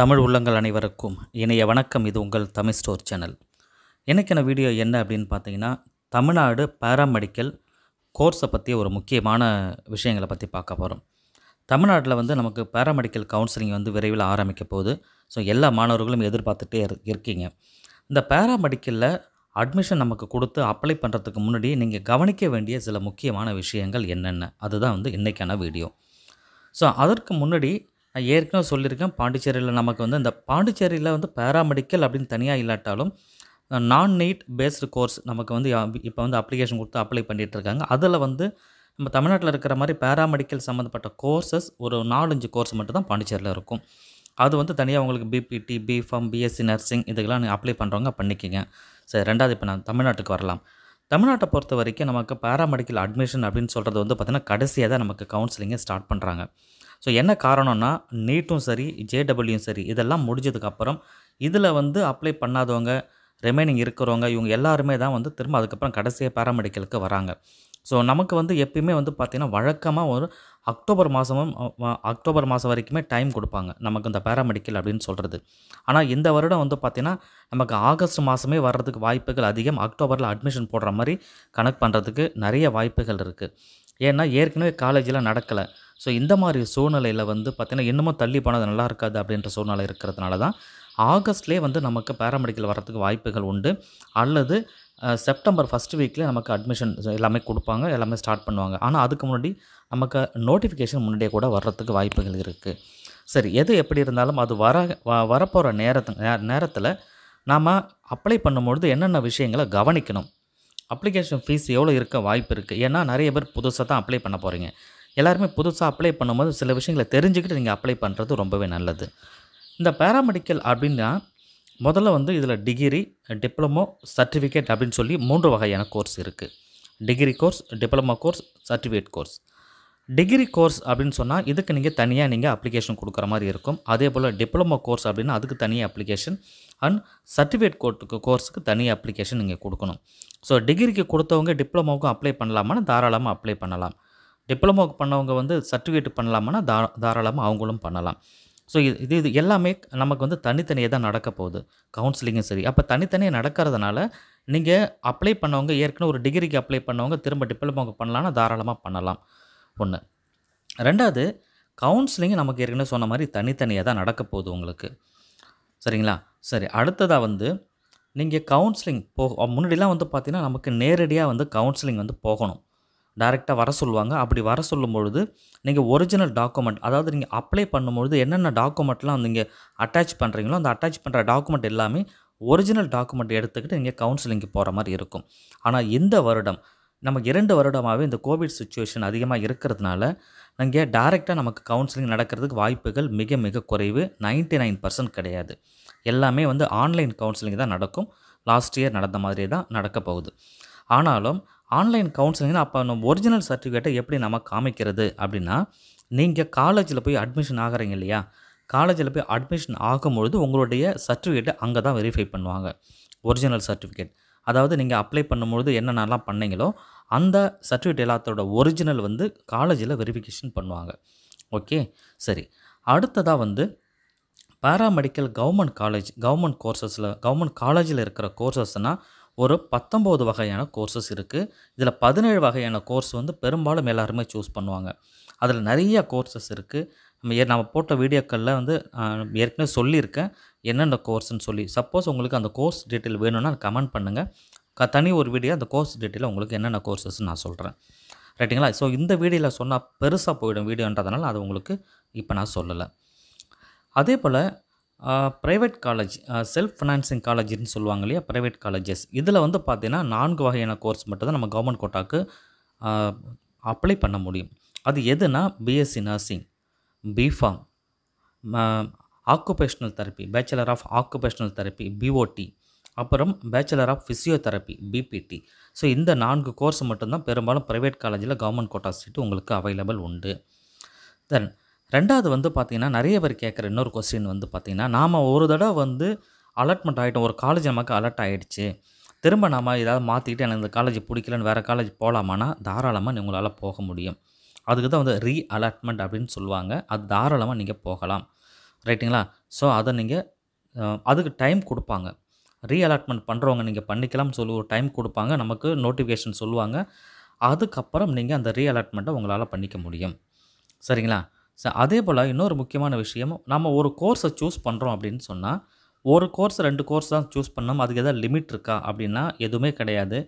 தமிழ் உள்ளங்கள் அனைவருக்கும் இணைய வணக்கம். இது உங்கள் தமிழ் ஸ்டோர் சேனல். எனக்கான வீடியோ என்ன அப்படின்னு பார்த்தீங்கன்னா, தமிழ்நாடு பாராமெடிக்கல் கோர்ஸை பற்றி ஒரு முக்கியமான விஷயங்களை பற்றி பார்க்க போகிறோம். தமிழ்நாட்டில் வந்து நமக்கு பாராமெடிக்கல் கவுன்சிலிங் வந்து விரைவில் ஆரம்பிக்க போகுது. ஸோ எல்லா மாணவர்களும் எதிர்பார்த்துட்டே இருக்கீங்க. இந்த பாராமெடிக்கலில் அட்மிஷன் நமக்கு கொடுத்து அப்ளை பண்ணுறதுக்கு முன்னாடி நீங்கள் கவனிக்க வேண்டிய சில முக்கியமான விஷயங்கள் என்னென்ன, அதுதான் வந்து இன்றைக்கான வீடியோ. ஸோ அதற்கு முன்னாடி நான் ஏற்கனவே சொல்லியிருக்கேன், பாண்டிச்சேரியில் நமக்கு வந்து இந்த பாண்டிச்சேரியில் வந்து பாராமெடிக்கல் அப்படின்னு தனியாக இல்லாட்டாலும் நான் நீட் பேஸ்டு கோர்ஸ் நமக்கு வந்து இப்போ வந்து அப்ளிகேஷன் கொடுத்து அப்ளை பண்ணிகிட்ருக்காங்க. அதில் வந்து நம்ம தமிழ்நாட்டில் இருக்கிற மாதிரி பாராமெடிக்கல் சம்மந்தப்பட்ட கோர்ஸஸ் ஒரு 4-5 கோர்ஸ் மட்டும்தான் பாண்டிச்சேரியில் இருக்கும். அது வந்து தனியாக உங்களுக்கு பிபிடி, பிஃபார்ம், பிஎஸ்சி நர்சிங் இதுக்கெல்லாம் நீங்கள் அப்ளை பண்ணுறவங்க பண்ணிக்கோங்க. சரி, ரெண்டாவது இப்போ நான் தமிழ்நாட்டுக்கு வரலாம். தமிழ்நாட்டை பொறுத்த வரைக்கும் நமக்கு பாராமெடிக்கல் அட்மிஷன் அப்படின்னு சொல்கிறது வந்து பார்த்திங்கன்னா கடைசியாக தான் நமக்கு கவுன்சிலிங்கை ஸ்டார்ட் பண்ணுறாங்க. ஸோ என்ன காரணம்னா, நீட்டும் சரி, ஜேடபிள்யூவும் சரி, இதெல்லாம் முடிஞ்சதுக்கப்புறம் இதில் வந்து அப்ளை பண்ணாதவங்க, ரிமைனிங் இருக்கிறவங்க, இவங்க எல்லாருமே தான் வந்து திரும்ப அதுக்கப்புறம் கடைசியாக பாராமெடிக்கலுக்கு வராங்க. ஸோ நமக்கு வந்து எப்பயுமே வந்து பார்த்திங்கன்னா வழக்கமாக ஒரு அக்டோபர் மாதம் வரைக்குமே டைம் கொடுப்பாங்க நமக்கு இந்த பாராமெடிக்கல் அப்படின்னு சொல்கிறது. ஆனால் இந்த வருடம் வந்து பார்த்திங்கன்னா நமக்கு ஆகஸ்ட் மாதமே வர்றதுக்கு வாய்ப்புகள் அதிகம். அக்டோபரில் அட்மிஷன் போடுற மாதிரி கனெக்ட் பண்ணுறதுக்கு நிறைய வாய்ப்புகள் இருக்குது. ஏன்னா ஏற்கனவே காலேஜெலாம் நடக்கலை. ஸோ இந்த மாதிரி சூழ்நிலையில் வந்து பார்த்திங்கன்னா இன்னமும் தள்ளி போனது நல்லா இருக்காது அப்படின்ற சூழ்நிலை இருக்கிறதுனால தான் ஆகஸ்ட்லேயே வந்து நமக்கு பாராமெடிக்கல் வர்றதுக்கு வாய்ப்புகள் உண்டு. அல்லது செப்டம்பர் 1 வீக்லேயே நமக்கு அட்மிஷன் எல்லாமே கொடுப்பாங்க, எல்லாமே ஸ்டார்ட் பண்ணுவாங்க. ஆனால் அதுக்கு முன்னாடி நமக்கு நோட்டிஃபிகேஷன் முன்னாடியே கூட வர்றதுக்கு வாய்ப்புகள் இருக்குது. சரி, எது எப்படி இருந்தாலும் அது வரப்போகிற நேரத்தில் நாம் அப்ளை பண்ணும்பொழுது என்னென்ன விஷயங்களை கவனிக்கணும், அப்ளிகேஷன் ஃபீஸ் எவ்வளோ இருக்க வாய்ப்பு இருக்குது. ஏன்னா நிறைய பேர் புதுசாக தான் அப்ளை பண்ண போகிறீங்க. எல்லாருமே புதுசாக அப்ளை பண்ணும்போது சில விஷயங்களை தெரிஞ்சுக்கிட்டு நீங்கள் அப்ளை பண்ணுறது ரொம்பவே நல்லது. இந்த பாராமெடிக்கல் அப்படின்னா முதல்ல வந்து இதில் டிகிரி, டிப்ளமோ, சர்டிஃபிகேட் அப்படின்னு சொல்லி 3 வகையான கோர்ஸ் இருக்குது. Degree course, diploma course, certificate course. Degree course அப்படின்னு சொன்னால் இதுக்கு நீங்கள் தனியாக அப்ளிகேஷன் கொடுக்குற மாதிரி இருக்கும். அதே போல் டிப்ளமோ கோர்ஸ் அப்படின்னா அதுக்கு தனியாக அப்ளிகேஷன், அண்ட் சர்டிஃபிகேட் கோர்ஸுக்கு தனியாக அப்ளிகேஷன் நீங்கள் கொடுக்கணும். ஸோ டிகிரிக்கு கொடுத்தவங்க டிப்ளமோவுக்கும் அப்ளை பண்ணலாமான்னு தாராளமாக அப்ளை பண்ணலாம். டிப்ளமோவுக்கு பண்ணவங்க வந்து சர்டிஃபிகேட் பண்ணலாமான்னா தாராளமாக அவங்களும் பண்ணலாம். ஸோ இது எல்லாமே நமக்கு வந்து தனித்தனியாக தான் நடக்க போகுது, கவுன்சிலிங்கும் சரி. அப்போ தனித்தனியாக நடக்கிறதுனால நீங்கள் அப்ளை பண்ணவங்க, ஏற்கனவே ஒரு டிகிரிக்கு அப்ளை பண்ணவங்க திரும்ப டிப்ளமோவுக்கு பண்ணலான்னா தாராளமாக பண்ணலாம், ஒன்று. ரெண்டாவது, கவுன்சிலிங் நமக்கு ஏற்கனவே சொன்ன மாதிரி தனித்தனியாக தான் நடக்க போகுது உங்களுக்கு, சரிங்களா? சரி, அடுத்ததாக வந்து நீங்கள் கவுன்சிலிங் முன்னாடிலாம் வந்து பார்த்திங்கன்னா நமக்கு நேரடியாக வந்து கவுன்சிலிங் வந்து போகணும், டைரெக்டாக வர சொல்லுவாங்க. அப்படி வர சொல்லும்பொழுது நீங்கள் ஒரிஜினல் டாக்குமெண்ட், அதாவது நீங்கள் அப்ளை பண்ணும்பொழுது என்னென்ன டாக்குமெண்ட்லாம் நீங்கள் அட்டாச் பண்ணுறீங்களோ அந்த அட்டாச் பண்ணுற டாக்குமெண்ட் எல்லாமே ஒரிஜினல் டாக்குமெண்ட் எடுத்துக்கிட்டு நீங்கள் கவுன்சிலிங்க்கு போகிற மாதிரி இருக்கும். ஆனால் இந்த வருடம் நமக்கு 2 வருடமாகவே இந்த கோவிட் சுச்சுவேஷன் அதிகமாக இருக்கிறதுனால நீங்கள் டைரெக்டாக நமக்கு கவுன்சிலிங் நடக்கிறதுக்கு வாய்ப்புகள் மிக மிக குறைவு. 99% கிடையாது. எல்லாமே வந்து ஆன்லைன் கவுன்சிலிங் தான் நடக்கும். லாஸ்ட் இயர் நடந்த மாதிரி தான் நடக்க போகுது. ஆனாலும் ஆன்லைன் கவுன்சிலிங்னா அப்போ நம்ம ஒரிஜினல் சர்டிஃபிகேட்டை எப்படி நம்ம காமிக்கிறது அப்படின்னா, நீங்கள் காலேஜில் போய் அட்மிஷன் ஆகிறீங்க இல்லையா, காலேஜில் போய் அட்மிஷன் ஆகும்பொழுது உங்களுடைய சர்டிஃபிகேட்டை அங்கே தான் வெரிஃபை பண்ணுவாங்க, ஒரிஜினல் சர்டிஃபிகேட். அதாவது நீங்கள் அப்ளை பண்ணும்பொழுது என்னென்னலாம் பண்ணீங்களோ அந்த சர்டிஃபிகேட் எல்லாத்தோட ஒரிஜினல் வந்து காலேஜில் வெரிஃபிகேஷன் பண்ணுவாங்க. ஓகே, சரி. அடுத்ததாக வந்து பாராமெடிக்கல் கவர்மெண்ட் காலேஜ், கவர்மெண்ட் கோர்சஸில், கவர்மெண்ட் காலேஜில் இருக்கிற கோர்சஸ்னால் ஒரு 19 வகையான கோர்ஸஸ் இருக்குது. இதில் 17 வகையான கோர்ஸ் வந்து பெரும்பாலும் எல்லாருமே சூஸ் பண்ணுவாங்க. அதில் நிறைய கோர்ஸஸ் இருக்குது. நம்ம போட்ட வீடியோக்களில் வந்து ஏற்கனவே சொல்லியிருக்கேன் என்னென்ன கோர்ஸ்ன்னு சொல்லி. சப்போஸ் உங்களுக்கு அந்த கோர்ஸ் டீட்டெயில் வேணும்னா கமெண்ட் பண்ணுங்கள், தனி ஒரு வீடியோ அந்த கோர்ஸ் டீட்டெயிலில் உங்களுக்கு என்னென்ன கோர்ஸஸ்ன்னு நான் சொல்கிறேன், ரைட்டுங்களா? ஸோ இந்த வீடியோவில் சொன்னால் பெருசாக போயிடும் வீடியோன்றதுனால அது உங்களுக்கு இப்போ நான் சொல்லலை. அதே போல் ப்ரைவேட் காலேஜ், செல்ஃப் ஃபினான்சிங் காலேஜ்னு சொல்லுவாங்க இல்லையா, ப்ரைவேட் காலேஜஸ், இதில் வந்து பார்த்திங்கன்னா 4 வகையான கோர்ஸ் மட்டும்தான் நம்ம கவர்மெண்ட் கோட்டாவுக்கு அப்ளை பண்ண முடியும். அது எதுனா BSc nursing, B Pharm, occupational therapy, bachelor of occupational therapy BOT, அப்புறம் bachelor of physiotherapy BPT. So இந்த 4 கோர்ஸ் மட்டும்தான் பெரும்பாலும் ப்ரைவேட் காலேஜில் கவர்மெண்ட் கோட்டா சீட்டு உங்களுக்கு அவைலபிள் உண்டு. தென் ரெண்டாவது வந்து பார்த்திங்கன்னா நிறைய பேர் கேட்குற இன்னொரு கொஸ்டின் வந்து பார்த்திங்கன்னா, நாம் ஒரு தடவை வந்து அலாட்மெண்ட் ஆகிட்டோம், ஒரு காலேஜ் நமக்கு அலாட் ஆகிடுச்சு, திரும்ப நாம் ஏதாவது மாற்றிக்கிட்டு எனக்கு இந்த காலேஜ் பிடிக்கலன்னு வேறு காலேஜ் போகலாமான்னா தாராளமாக உங்களால் போக முடியும். அதுக்கு தான் வந்து ரீ அலாட்மெண்ட் அப்படின்னு சொல்லுவாங்க. அது தாராளமாக நீங்கள் போகலாம். ரைட்டுங்களா. ஸோ அதை நீங்கள் அதுக்கு டைம் கொடுப்பாங்க, ரீஅலாட்மெண்ட் பண்ணுறவங்க நீங்கள் பண்ணிக்கலாம்னு சொல்லி ஒரு டைம் கொடுப்பாங்க, நமக்கு நோட்டிஃபிகேஷன் சொல்லுவாங்க. அதுக்கப்புறம் நீங்கள் அந்த ரீஅலாட்மெண்ட்டை உங்களால் பண்ணிக்க முடியும். சரிங்களா. ஸோ அதே போல் இன்னொரு முக்கியமான விஷயம், நம்ம ஒரு கோர்ஸை சூஸ் பண்ணுறோம் அப்படின்னு சொன்னால் ஒரு கோர்ஸ் 2 கோர்ஸ் தான் சூஸ் பண்ணோம், அதுக்கு எதாவது லிமிட் இருக்கா அப்படின்னா எதுவுமே கிடையாது.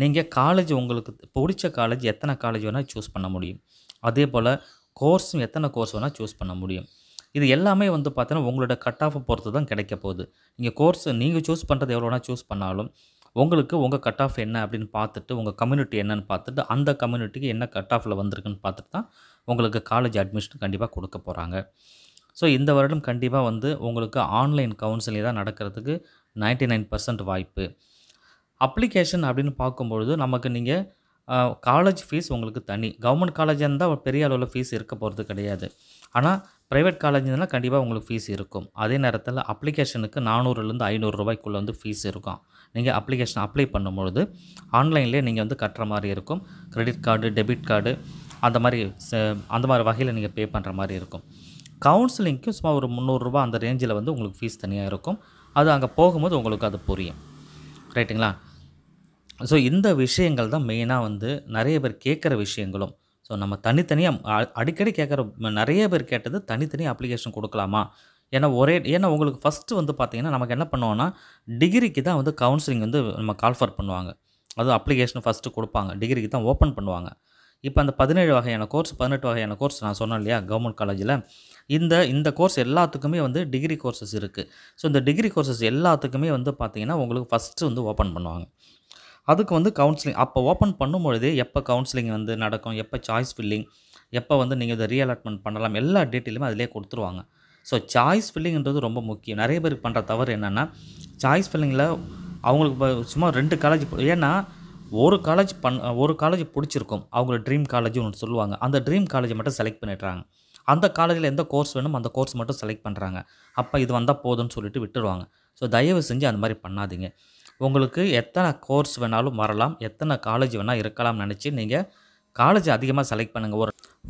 நீங்கள் காலேஜ் உங்களுக்கு பிடிச்ச காலேஜ் எத்தனை காலேஜ் வேணால் சூஸ் பண்ண முடியும். அதே போல் கோர்ஸும் எத்தனை கோர்ஸ் வேணால் சூஸ் பண்ண முடியும். இது எல்லாமே வந்து பார்த்தீங்கன்னா உங்களோட கட் ஆஃபை பொறுத்து தான் கிடைக்க போகுது. நீங்கள் கோர்ஸ் நீங்கள் சூஸ் பண்ணுறது எவ்வளோனா சூஸ் பண்ணாலும் உங்களுக்கு உங்கள் கட் ஆஃப் என்ன அப்படின்னு பார்த்துட்டு, உங்கள் கம்யூனிட்டி என்னன்னு பார்த்துட்டு, அந்த கம்யூனிட்டிக்கு என்ன கட் ஆஃபில் வந்திருக்குன்னு பார்த்துட்டு தான் உங்களுக்கு காலேஜ் அட்மிஷன் கண்டிப்பாக கொடுக்க போகிறாங்க. ஸோ இந்த வருடம் கண்டிப்பாக வந்து உங்களுக்கு ஆன்லைன் கவுன்சிலிங் தான் நடக்கிறதுக்கு 99% வாய்ப்பு. அப்ளிகேஷன் அப்படின்னு பார்க்கும்பொழுது நமக்கு நீங்கள் காலேஜ் ஃபீஸ் உங்களுக்கு தனி, கவர்மெண்ட் காலேஜாக இருந்தால் பெரிய அளவில் ஃபீஸ் இருக்க போகிறது கிடையாது. ஆனால் ப்ரைவேட் காலேஜ்னால் கண்டிப்பாக உங்களுக்கு ஃபீஸ் இருக்கும். அதே நேரத்தில் அப்ளிகேஷனுக்கு 400-500 ரூபாய்க்குள்ளே வந்து ஃபீஸ் இருக்கும். நீங்கள் அப்ளிகேஷன் அப்ளை பண்ணும்பொழுது ஆன்லைன்லேயே நீங்கள் வந்து கட்டுற மாதிரி இருக்கும். கிரெடிட் கார்டு, டெபிட் கார்டு அந்த மாதிரி வகையில் நீங்கள் பே பண்ணுற மாதிரி இருக்கும். கவுன்சிலிங்க்கு சும்மா ஒரு 300 ரூபா அந்த ரேஞ்சில் வந்து உங்களுக்கு ஃபீஸ் தனியாக இருக்கும். அது அங்கே போகும்போது உங்களுக்கு அது புரியும். ரைட்டுங்களா. ஸோ இந்த விஷயங்கள் தான் மெயினாக வந்து நிறைய பேர் கேட்குற விஷயங்களும். ஸோ நம்ம தனித்தனியாக அடிக்கடி கேட்குற நிறைய பேர் கேட்டது, தனித்தனியாக அப்ளிகேஷன் கொடுக்கலாமா? ஏன்னா உங்களுக்கு ஃபஸ்ட்டு வந்து பார்த்திங்கன்னா நமக்கு என்ன பண்ணுவோன்னா, டிகிரிக்கு தான் வந்து கவுன்சிலிங் வந்து நம்ம கால்ஃபர் பண்ணுவாங்க. அது அப்ளிகேஷன் ஃபஸ்ட்டு கொடுப்பாங்க, டிகிரிக்கு தான் ஓப்பன் பண்ணுவாங்க. இப்போ அந்த 17 வகையான கோர்ஸ் 18 வகையான கோர்ஸ் நான் சொன்னேன் இல்லையா கவர்மெண்ட் காலேஜில், இந்த கோர்ஸ் எல்லாத்துக்குமே வந்து டிகிரி கோர்சஸ் இருக்குது. ஸோ இந்த டிகிரி கோர்சஸ் எல்லாத்துக்குமே வந்து பார்த்திங்கன்னா உங்களுக்கு ஃபஸ்ட்டு வந்து ஓப்பன் பண்ணுவாங்க. அதுக்கு வந்து கவுன்சிலிங் அப்போ ஓப்பன் பண்ணும்பொழுதே எப்போ கவுன்சிலிங் வந்து நடக்கும், எப்போ சாய்ஸ் ஃபில்லிங், எப்போ வந்து நீங்கள் இதை ரீஅலாட்மெண்ட் பண்ணலாம், எல்லா டீட்டெயிலுமே அதிலே கொடுத்துருவாங்க. ஸோ சாய்ஸ் ஃபில்லிங்கிறது ரொம்ப முக்கியம். நிறைய பேர் பண்ணுற தவறு என்னென்னா, சாய்ஸ் ஃபில்லிங்கில் அவங்களுக்கு சும்மா 2 காலேஜ், ஏன்னா ஒரு காலேஜ் பிடிச்சிருக்கும், அவங்க ட்ரீம் காலேஜ் ஒன்று சொல்லுவாங்க, அந்த ட்ரீம் காலேஜை மட்டும் செலக்ட் பண்ணிடுறாங்க. அந்த காலேஜில் எந்த கோர்ஸ் வேணும் அந்த கோர்ஸ் மட்டும் செலக்ட் பண்ணுறாங்க. அப்போ இது வந்தால் போதும்னு சொல்லிட்டு விட்டுருவாங்க. ஸோ தயவு செஞ்சு அந்த மாதிரி பண்ணாதீங்க. உங்களுக்கு எத்தனை கோர்ஸ் வேணாலும் வரலாம், எத்தனை காலேஜ் வேணால் இருக்கலாம்னு நினச்சி நீங்கள் காலேஜ் அதிகமாக செலக்ட் பண்ணுங்கள்.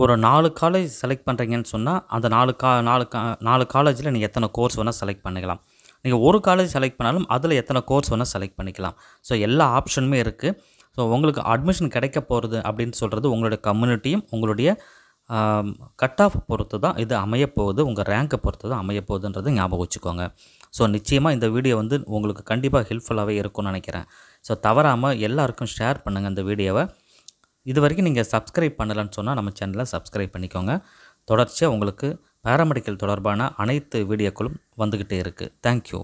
ஒரு 4 காலேஜ் செலக்ட் பண்ணுறீங்கன்னு சொன்னால் அந்த 4 காலேஜில் நீங்கள் எத்தனை கோர்ஸ் வேணால் செலக்ட் பண்ணிக்கலாம். நீங்கள் ஒரு காலேஜ் செலக்ட் பண்ணாலும் அதில் எத்தனை கோர்ஸ் வேணால் செலக்ட் பண்ணிக்கலாம். ஸோ எல்லா ஆப்ஷனுமே இருக்குது. ஸோ உங்களுக்கு அட்மிஷன் கிடைக்க போகிறது அப்படின்னு சொல்கிறது உங்களுடைய கம்யூனிட்டியும் உங்களுடைய கட் ஆஃப் பொறுத்து தான் இது அமையப்போகுது, உங்கள் ரேங்கை பொறுத்து தான் அமையப்போகுதுன்றது ஞாபகம் வச்சுக்கோங்க. ஸோ நிச்சயமாக இந்த வீடியோ வந்து உங்களுக்கு கண்டிப்பாக ஹெல்ப்ஃபுல்லாகவே இருக்கும்னு நினைக்கிறேன். ஸோ தவறாமல் எல்லாருக்கும் ஷேர் பண்ணுங்கள் இந்த வீடியோவை. இது வரைக்கும் நீங்கள் சப்ஸ்கிரைப் பண்ணலன்னு சொன்னால் நம்ம சேனலை சப்ஸ்கிரைப் பண்ணிக்கோங்க. தொடர்ச்சியாக உங்களுக்கு பேராமெடிக்கல் தொடர்பான அனைத்து வீடியோக்களும் வந்துக்கிட்டே இருக்குது. தேங்க்யூ.